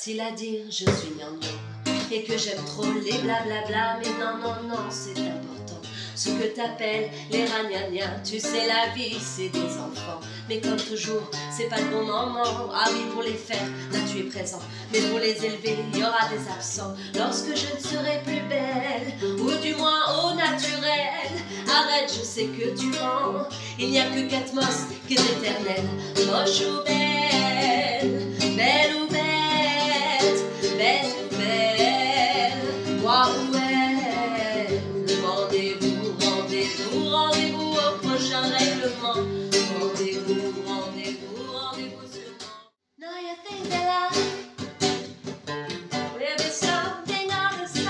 facile à dire, je suis gnangnan, et que j'aime trop les blablabla, mais non, non, non, c'est important. Ce que t'appelles les ragnagnas, tu sais, la vie, c'est des enfants. Mais comme toujours, c'est pas le bon moment. Ah oui, pour les faire, là tu es présent, mais pour les élever, il y aura des absents. Lorsque je ne serai plus belle, ou du moins au naturel, arrête, je sais que tu mens. Il n'y a que Katmos qui est éternel, moche ou belle, belle ou bête, belle ou belle, moi ou elle. Rendez-vous, rendez-vous, rendez-vous au prochain règlement. Rendez-vous, rendez-vous, rendez-vous sûrement. No, you think that love will be something of the sky,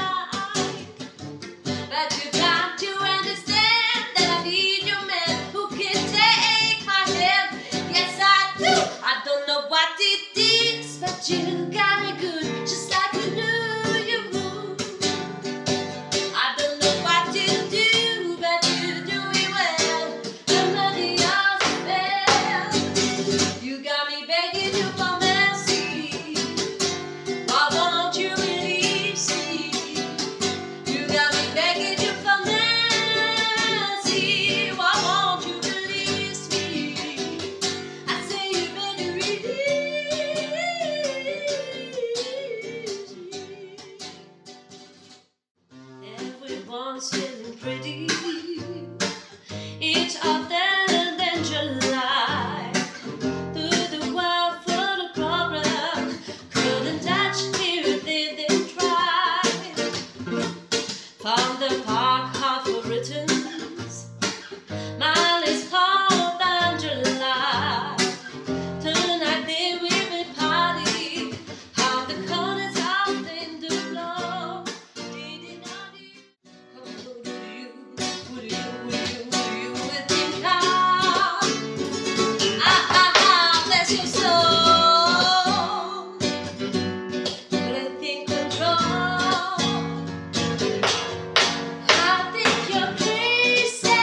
but you got to understand that I need your man who can take my hand. Yes, I do. I don't know what it is, but you got me good, just like you knew you would. I don't know what you do, but you do it well. Nobody else fails. You got me begging you for mercy. Why won't you release me? You got me begging you for mercy. Why won't you release me? I say you better release me. Everyone's feeling pretty, each of them an angel light. Through the world full of problems, couldn't touch even they didn't try. From the park half of Britain's mile is called Angela. Tonight they will be party, how the colors out in the flow. Did it not come to you, would you think how? Ah, ah, ah, bless your soul. But I think control, I think you're crazy. I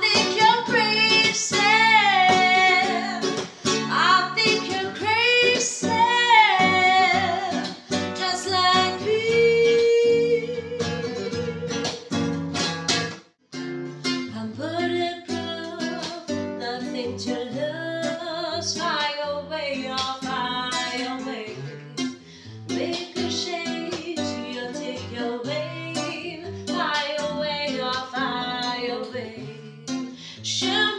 think you're crazy. I think you're crazy, just like me. I'm bulletproof, nothing to lose. Fly away, oh, fly away. Ricochet, you take your wave. Fly away, oh, fly away. Shoot